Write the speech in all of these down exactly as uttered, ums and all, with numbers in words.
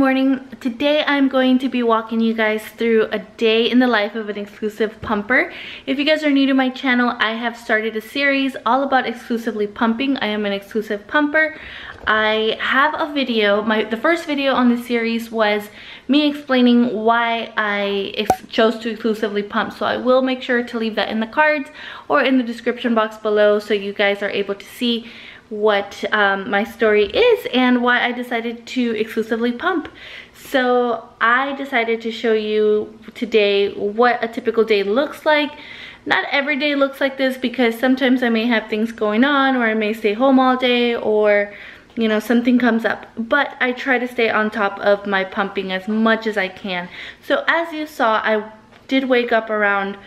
morning. Today I'm going to be walking you guys through a day in the life of an exclusive pumper. If you guys are new to my channel, I have started a series all about exclusively pumping. I am an exclusive pumper. I have a video, my the first video on this series was me explaining why I ex chose to exclusively pump, so I will make sure to leave that in the cards or in the description box below so you guys are able to see what um, my story is and why I decided to exclusively pump. So I decided to show you today what a typical day looks like. Not every day looks like this because sometimes I may have things going on, or I may stay home all day, or you know, something comes up, but I try to stay on top of my pumping as much as I can. So as you saw, I did wake up around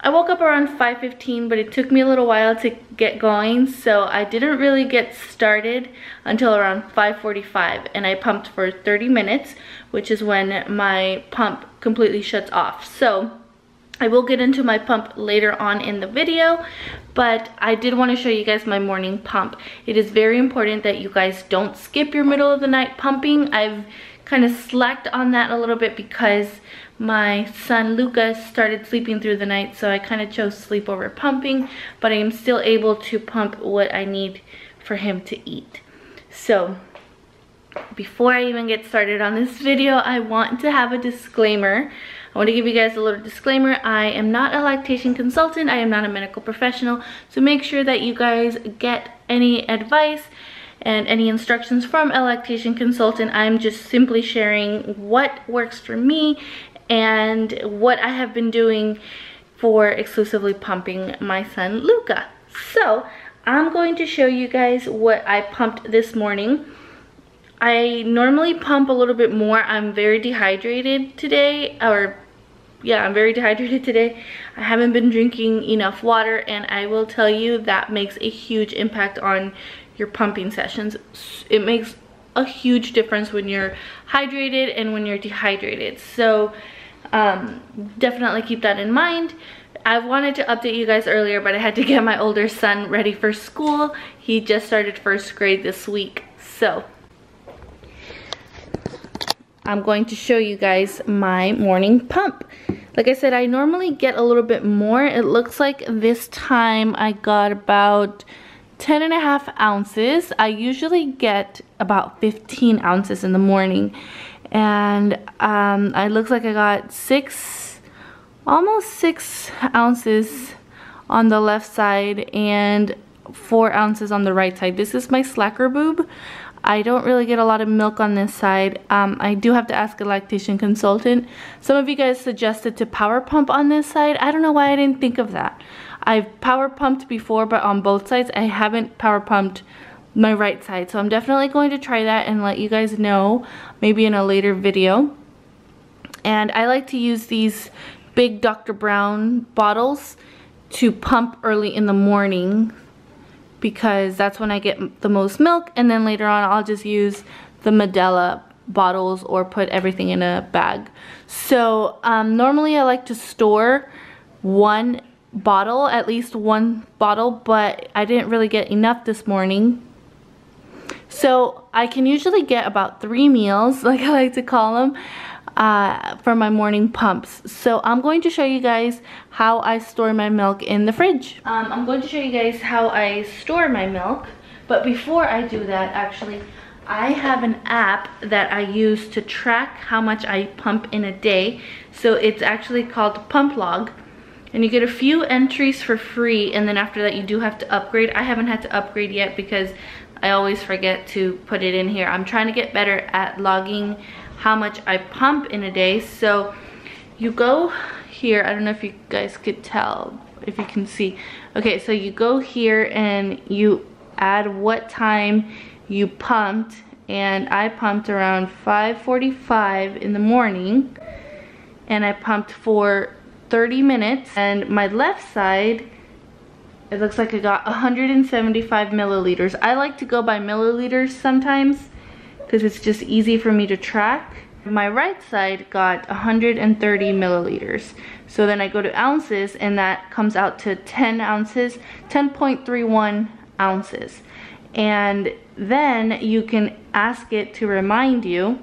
I woke up around five fifteen, but it took me a little while to get going, so I didn't really get started until around five forty-five, and I pumped for thirty minutes, which is when my pump completely shuts off. So I will get into my pump later on in the video, but I did want to show you guys my morning pump. It is very important that you guys don't skip your middle of the night pumping. I've kind of slacked on that a little bit because my son Lucas started sleeping through the night, so I kind of chose sleep over pumping, but I am still able to pump what I need for him to eat. So before I even get started on this video, I want to have a disclaimer. I want to give you guys a little disclaimer. I am not a lactation consultant. I am not a medical professional, so make sure that you guys get any advice and any instructions from a lactation consultant. I'm just simply sharing what works for me and what I have been doing for exclusively pumping my son Luca. So I'm going to show you guys what I pumped this morning. I normally pump a little bit more. I'm very dehydrated today, or yeah, I'm very dehydrated today. I haven't been drinking enough water, and I will tell you that makes a huge impact on your pumping sessions. It makes a huge difference when you're hydrated and when you're dehydrated. So um, definitely keep that in mind. I wanted to update you guys earlier, but I had to get my older son ready for school. He just started first grade this week. So I'm going to show you guys my morning pump. Like I said, I normally get a little bit more. It looks like this time I got about ten and a half ounces. I usually get about fifteen ounces in the morning, and um, it looks like I got six, almost six ounces on the left side and four ounces on the right side. This is my slacker boob. I don't really get a lot of milk on this side. Um, I do have to ask a lactation consultant. Some of you guys suggested to power pump on this side. I don't know why I didn't think of that. I've power pumped before, but on both sides. I haven't power pumped my right side. So I'm definitely going to try that and let you guys know, maybe in a later video. And I like to use these big Doctor Brown bottles to pump early in the morning, because that's when I get the most milk, and then later on I'll just use the Medela bottles or put everything in a bag. So um, normally I like to store one bottle, at least one bottle, but I didn't really get enough this morning. So I can usually get about three meals, like I like to call them, uh, for my morning pumps. So I'm going to show you guys how I store my milk in the fridge. Um, I'm going to show you guys how I store my milk, but before I do that, actually, I have an app that I use to track how much I pump in a day. So it's actually called Pump Log, and you get a few entries for free, and then after that you do have to upgrade. I haven't had to upgrade yet because I always forget to put it in here. I'm trying to get better at logging how much I pump in a day. So you go here, I don't know if you guys could tell, if you can see. Okay, so you go here and you add what time you pumped, and I pumped around five forty-five in the morning, and I pumped for thirty minutes, and my left side, it looks like I got one hundred seventy-five milliliters. I like to go by milliliters sometimes because it's just easy for me to track. My right side got one hundred thirty milliliters. So then I go to ounces, and that comes out to ten ounces, ten point three one ounces. And then you can ask it to remind you,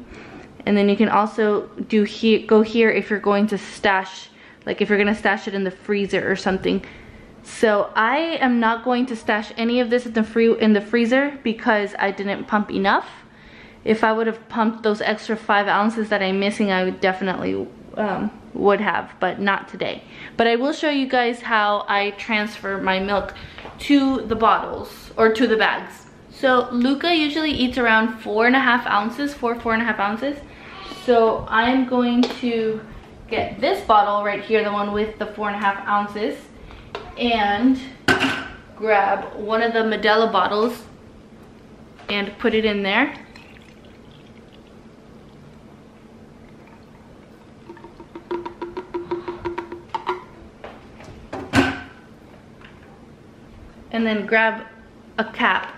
And then you can also do he go here if you're going to stash, like if you're gonna stash it in the freezer or something. So I am not going to stash any of this in the free in the freezer because I didn't pump enough. If I would have pumped those extra five ounces that I'm missing, I would definitely um, would have, but not today. But I will show you guys how I transfer my milk to the bottles or to the bags. So Luca usually eats around four and a half ounces, four, four and a half ounces. So I'm going to get this bottle right here, the one with the four and a half ounces, and grab one of the Medela bottles and put it in there. And then grab a cap.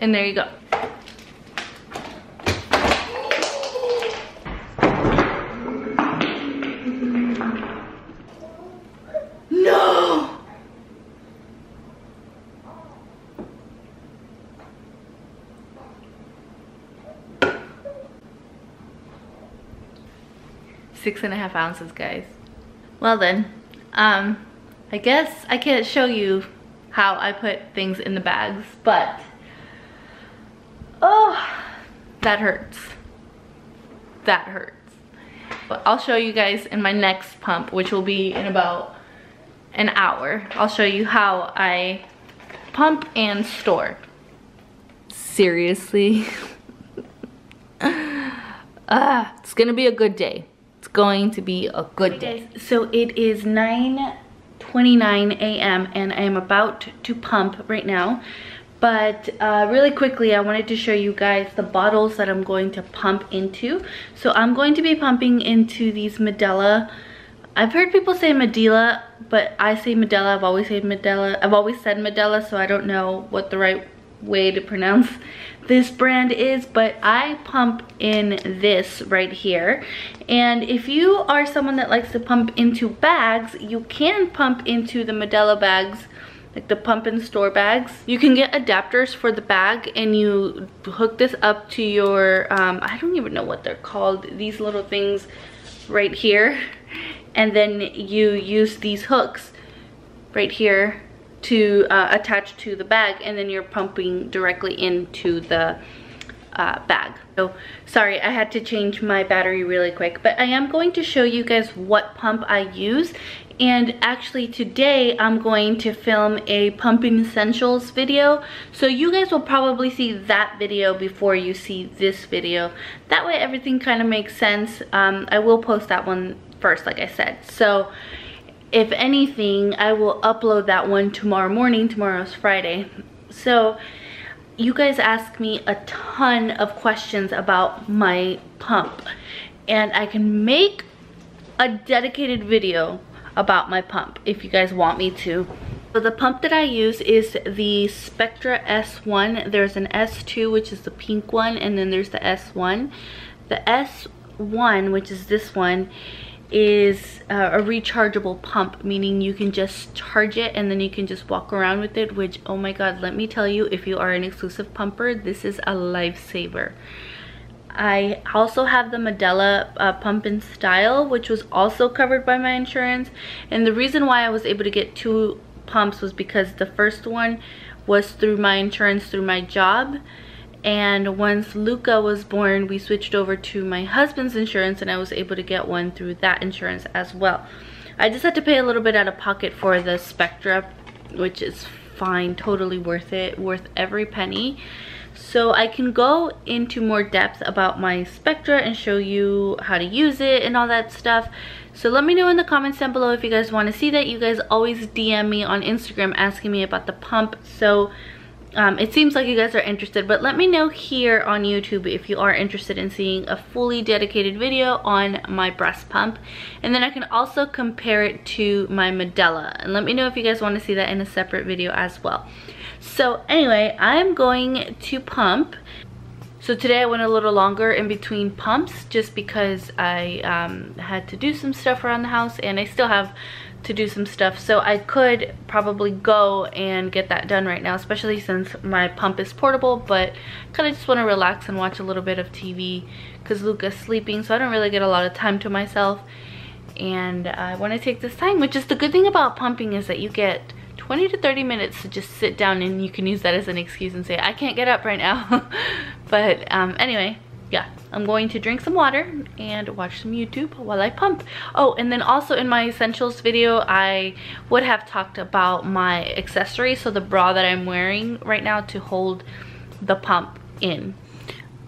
And there you go. No! Six and a half ounces, guys. Well then, um, I guess I can't show you how I put things in the bags, but oh, that hurts. That hurts. But I'll show you guys in my next pump, which will be in about an hour. I'll show you how I pump and store. Seriously. uh, it's gonna be a good day. It's going to be a good day. So it is nine twenty-nine a m and I am about to pump right now. But uh, really quickly, I wanted to show you guys the bottles that I'm going to pump into. So I'm going to be pumping into these Medela. I've heard people say Medela, but I say Medela. I've always said Medela. I've always said Medela, so I don't know what the right way to pronounce this brand is, but I pump in this right here. And if you are someone that likes to pump into bags, you can pump into the Medela bags, like the pump and store bags. You can get adapters for the bag and you hook this up to your, um, I don't even know what they're called, these little things right here. And then you use these hooks right here to uh, attach to the bag, and then you're pumping directly into the uh, bag. So sorry, I had to change my battery really quick, but I am going to show you guys what pump I use. And actually today I'm going to film a pumping essentials video. So you guys will probably see that video before you see this video. That way everything kind of makes sense. Um, I will post that one first, like I said. So if anything, I will upload that one tomorrow morning. Tomorrow's Friday. So you guys ask me a ton of questions about my pump. And I can make a dedicated video about my pump if you guys want me to. So the pump that I use is the Spectra S one. There's an S two, which is the pink one, and then there's the S one. The S one, which is this one, is uh, a rechargeable pump, meaning you can just charge it and then you can just walk around with it, which, oh my god, let me tell you, if you are an exclusive pumper, this is a lifesaver. I also have the Medela uh, Pump and Style, which was also covered by my insurance. And the reason why I was able to get two pumps was because the first one was through my insurance, through my job. And once Luca was born, we switched over to my husband's insurance, and I was able to get one through that insurance as well. I just had to pay a little bit out of pocket for the Spectra, which is fine, totally worth it, worth every penny. So I can go into more depth about my Spectra and show you how to use it and all that stuff. So let me know in the comments down below if you guys want to see that. You guys always D M me on Instagram asking me about the pump. So um, it seems like you guys are interested, but let me know here on YouTube if you are interested in seeing a fully dedicated video on my breast pump. And then I can also compare it to my Medela. And let me know if you guys want to see that in a separate video as well. So anyway, I'm going to pump. So today I went a little longer in between pumps just because I um, had to do some stuff around the house, and I still have to do some stuff, so I could probably go and get that done right now, especially since my pump is portable, but kind of just want to relax and watch a little bit of T V because Luca's sleeping, so I don't really get a lot of time to myself. And I want to take this time, which is the good thing about pumping, is that you get twenty to thirty minutes to just sit down, and you can use that as an excuse and say, I can't get up right now. But um, anyway, yeah, I'm going to drink some water and watch some YouTube while I pump. Oh, and then also in my essentials video, I would have talked about my accessories, so the bra that I'm wearing right now to hold the pump in.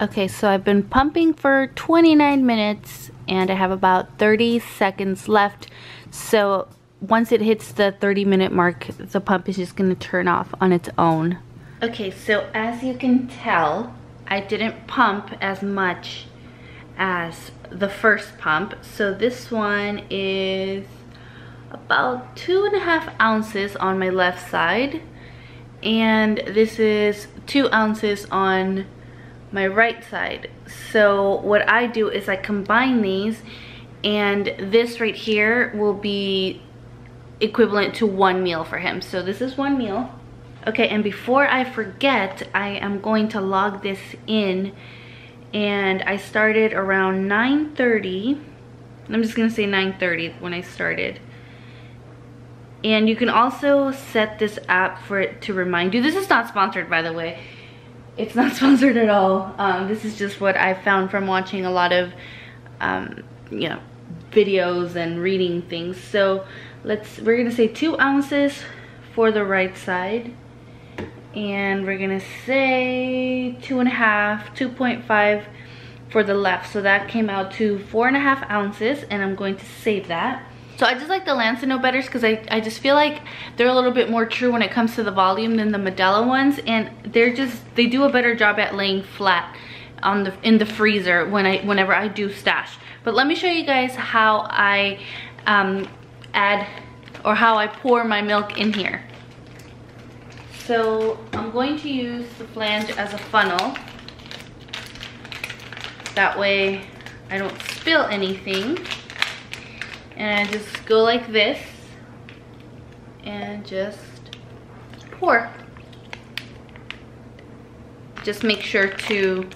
Okay, so I've been pumping for twenty-nine minutes and I have about thirty seconds left. So once it hits the thirty minute mark, the pump is just gonna turn off on its own. Okay, so as you can tell, I didn't pump as much as the first pump. So this one is about two and a half ounces on my left side, and this is two ounces on my right side. So what I do is I combine these, and this right here will be equivalent to one meal for him. So this is one meal. Okay, and before I forget, I am going to log this in, and I started around nine thirty. I'm just gonna say nine thirty when I started. And you can also set this app for it to remind you. This is not sponsored, by the way. It's not sponsored at all. Um, this is just what I found from watching a lot of, um, you know, videos and reading things. So let's, we're gonna say two ounces for the right side, and we're gonna say two and a half, two point five for the left. So that came out to four and a half ounces, and I'm going to save that. So I just like the Lansinoh betters because I, I just feel like they're a little bit more true when it comes to the volume than the Medela ones, and they're just, they do a better job at laying flat on the in the freezer when I whenever I do stash. But let me show you guys how I um, add or how I pour my milk in here. So I'm going to use the flange as a funnel. That way I don't spill anything. And I just go like this and just pour. Just make sure to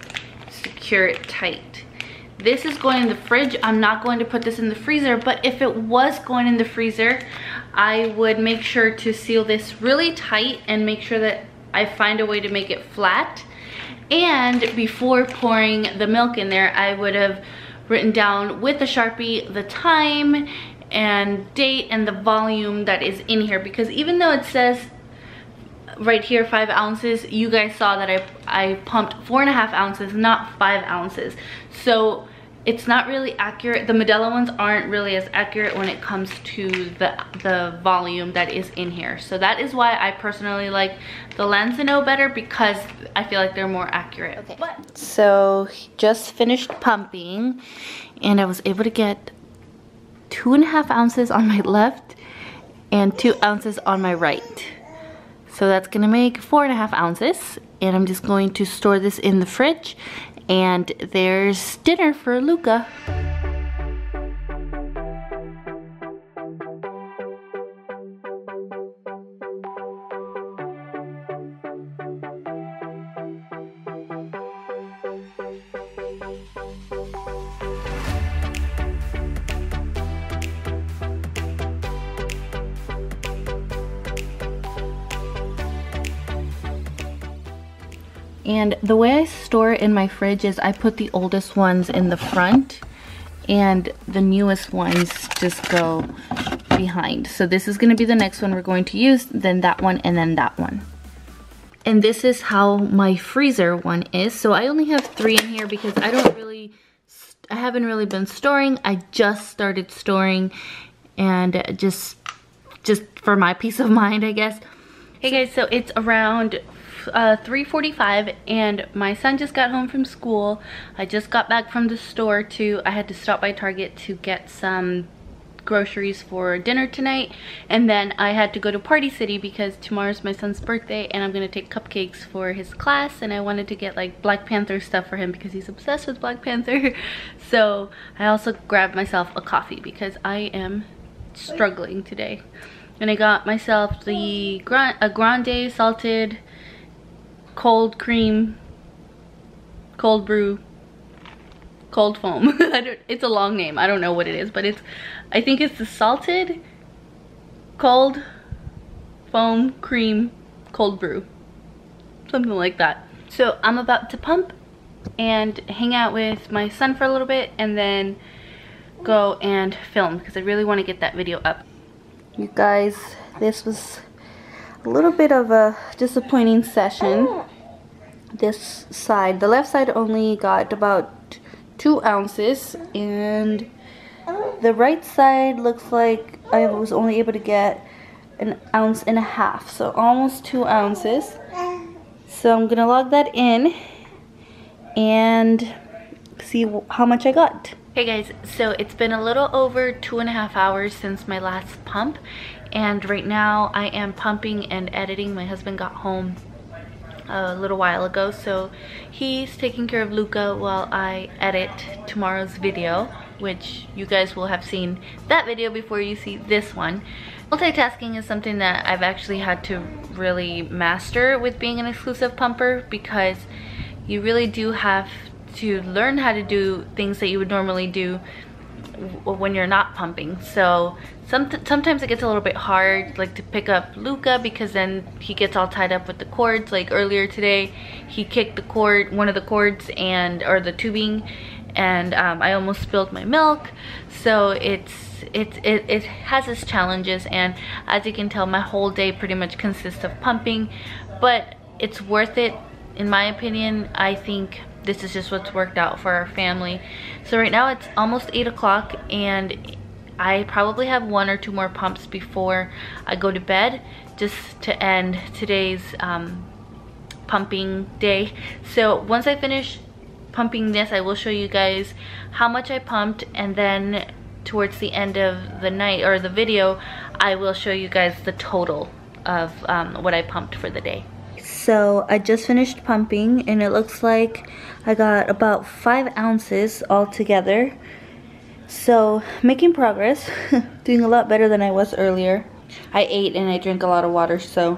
secure it tight. This is going in the fridge. I'm not going to put this in the freezer, but if it was going in the freezer, I would make sure to seal this really tight and make sure that I find a way to make it flat. And before pouring the milk in there, I would have written down with a Sharpie the time and date and the volume that is in here, because even though it says right here five ounces, you guys saw that I, I pumped four and a half ounces, not five ounces. So it's not really accurate. The Medela ones aren't really as accurate when it comes to the, the volume that is in here. So that is why I personally like the Lansinoh better, because I feel like they're more accurate. Okay. But so just finished pumping, and I was able to get two and a half ounces on my left and two ounces on my right. So that's gonna make four and a half ounces. And I'm just going to store this in the fridge. And there's dinner for Luca. And the way I store it in my fridge is I put the oldest ones in the front and the newest ones just go behind. So this is going to be the next one we're going to use, then that one, and then that one. And this is how my freezer one is. So I only have three in here because I don't really, I haven't really been storing. I just started storing, and just, just for my peace of mind, I guess. Hey guys, so it's around Uh, three forty-five, and my son just got home from school. I just got back from the store too. I had to stop by Target to get some groceries for dinner tonight, and then I had to go to Party City because tomorrow's my son's birthday and I'm gonna take cupcakes for his class, and I wanted to get like Black Panther stuff for him because he's obsessed with Black Panther. So I also grabbed myself a coffee because I am struggling today. And I got myself the gran a grande salted cold cream, cold brew, cold foam. I don't, it's a long name. I don't know what it is, but it's, I think it's the salted cold foam cream cold brew, something like that. So I'm about to pump and hang out with my son for a little bit and then go and film because I really want to get that video up. You guys, this was a little bit of a disappointing session. This side, the left side, only got about two ounces and the right side looks like I was only able to get an ounce and a half, so almost two ounces. So I'm gonna log that in and see how much I got. Hey guys, so it's been a little over two and a half hours since my last pump, and right now I am pumping and editing. My husband got home a little while ago, so he's taking care of Luca while I edit tomorrow's video, which you guys will have seen that video before you see this one. Multitasking is something that I've actually had to really master with being an exclusive pumper, because you really do have to learn how to do things that you would normally do when you're not pumping. So some sometimes it gets a little bit hard, like to pick up Luca, because then he gets all tied up with the cords. Like earlier today, he kicked the cord, one of the cords, and or the tubing, and um, I almost spilled my milk. So it's It, it, it has its challenges, and as you can tell, my whole day pretty much consists of pumping, but it's worth it in my opinion. I think this is just what's worked out for our family. So right now it's almost eight o'clock, and I probably have one or two more pumps before I go to bed, just to end today's um, pumping day. So once I finish pumping this, I will show you guys how much I pumped, and then towards the end of the night or the video, I will show you guys the total of um, what I pumped for the day. So I just finished pumping, and it looks like I got about five ounces altogether. So making progress, doing a lot better than I was earlier. I ate and I drank a lot of water, so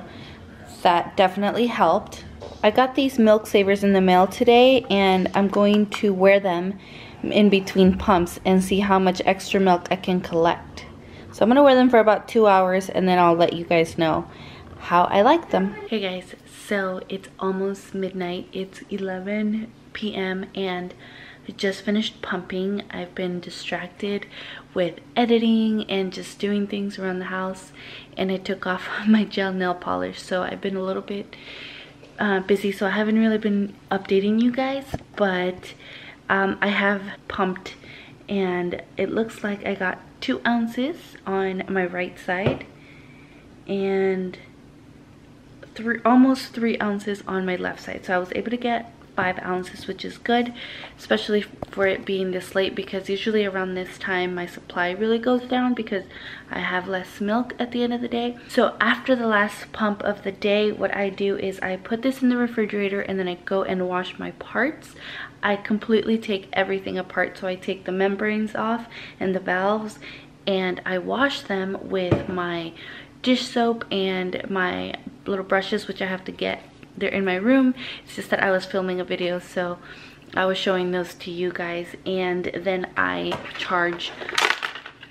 that definitely helped. I got these Milk Savers in the mail today, and I'm going to wear them in between pumps and see how much extra milk I can collect. So I'm gonna wear them for about two hours, and then I'll let you guys know how I like them. Hey guys, so it's almost midnight. It's eleven p m and I just finished pumping. I've been distracted with editing and just doing things around the house, and I took off my gel nail polish, so I've been a little bit uh, busy, so I haven't really been updating you guys, but Um, I have pumped, and it looks like I got two ounces on my right side and three, almost three ounces on my left side. So I was able to get five ounces, which is good, especially for it being this late, because usually around this time my supply really goes down because I have less milk at the end of the day. So after the last pump of the day, what I do is I put this in the refrigerator, and then I go and wash my parts. I completely take everything apart, so I take the membranes off and the valves, and I wash them with my dish soap and my little brushes, which I have to get. They're in my room. It's just that I was filming a video, so I was showing those to you guys. And then I charge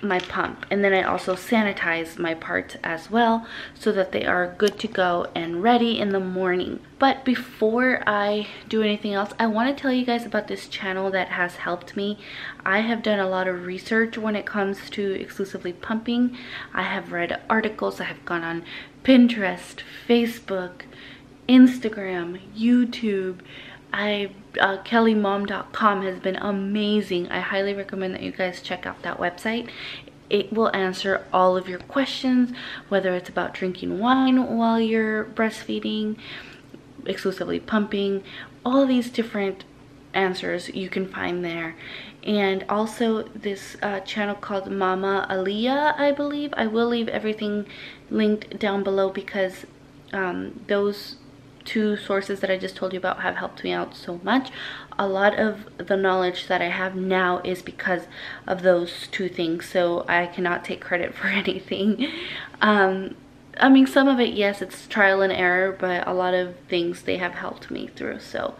my pump, and then I also sanitize my parts as well, so that they are good to go and ready in the morning. But before I do anything else, I want to tell you guys about this channel that has helped me. I have done a lot of research when it comes to exclusively pumping. I have read articles, I have gone on Pinterest, Facebook, Instagram, YouTube. I uh, Kelly Mom dot com has been amazing. I highly recommend that you guys check out that website. It will answer all of your questions, whether it's about drinking wine while you're breastfeeding, exclusively pumping, all these different answers you can find there. And also this uh, channel called Mama Aliyah, I believe. I will leave everything linked down below, because um, those two sources that I just told you about have helped me out so much. A lot of the knowledge that I have now is because of those two things, so I cannot take credit for anything. um I mean, some of it, yes, it's trial and error, but a lot of things they have helped me through. So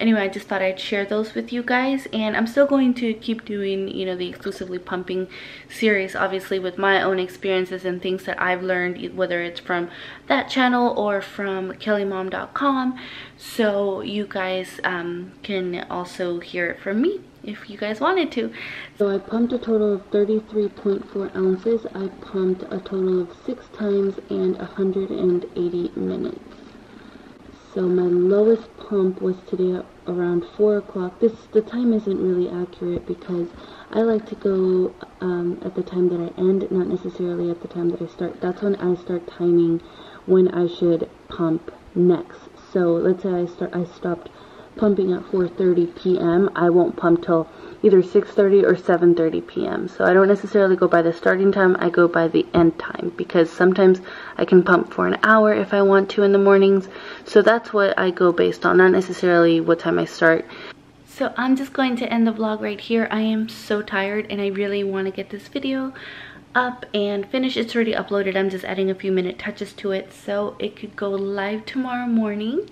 anyway, I just thought I'd share those with you guys, and I'm still going to keep doing, you know, the exclusively pumping series, obviously, with my own experiences and things that I've learned, whether it's from that channel or from Kelly Mom dot com, so you guys um, can also hear it from me if you guys wanted to. So I pumped a total of thirty-three point four ounces. I pumped a total of six times and one hundred eighty minutes. So my lowest pump was today at around four o'clock. This, the time isn't really accurate because I like to go um, at the time that I end, not necessarily at the time that I start. That's when I start timing when I should pump next. So let's say I start, I stopped pumping at four thirty p m I won't pump till either six thirty or seven thirty p m So I don't necessarily go by the starting time, I go by the end time, because sometimes I can pump for an hour if I want to in the mornings. So that's what I go based on, not necessarily what time I start. So I'm just going to end the vlog right here. I am so tired and I really want to get this video up and finished. It's already uploaded, I'm just adding a few minute touches to it so it could go live tomorrow morning.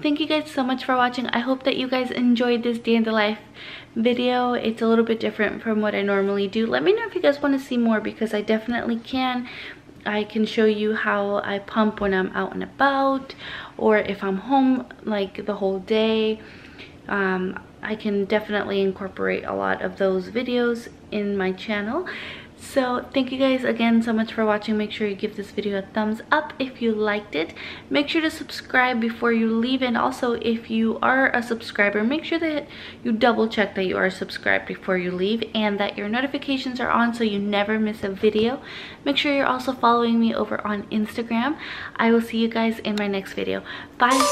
Thank you guys so much for watching. I hope that you guys enjoyed this day in the life video. It's a little bit different from what I normally do. Let me know if you guys want to see more, because I definitely can. I can show you how I pump when I'm out and about, or if I'm home like the whole day. um, I can definitely incorporate a lot of those videos in my channel. So thank you guys again so much for watching. Make sure you give this video a thumbs up if you liked it. Make sure to subscribe before you leave, and also if you are a subscriber, make sure that you double check that you are subscribed before you leave and that your notifications are on so you never miss a video. Make sure you're also following me over on Instagram. I will see you guys in my next video. Bye.